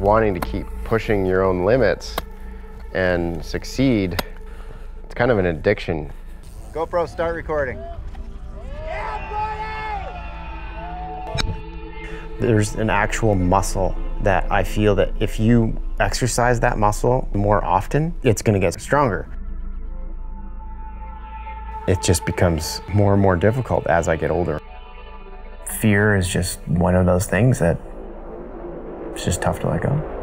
wanting to keep pushing your own limits and succeed, it's kind of an addiction. GoPro, start recording. There's an actual muscle that I feel that if you exercise that muscle more often, it's gonna get stronger. It just becomes more and more difficult as I get older. Fear is just one of those things that it's just tough to let go.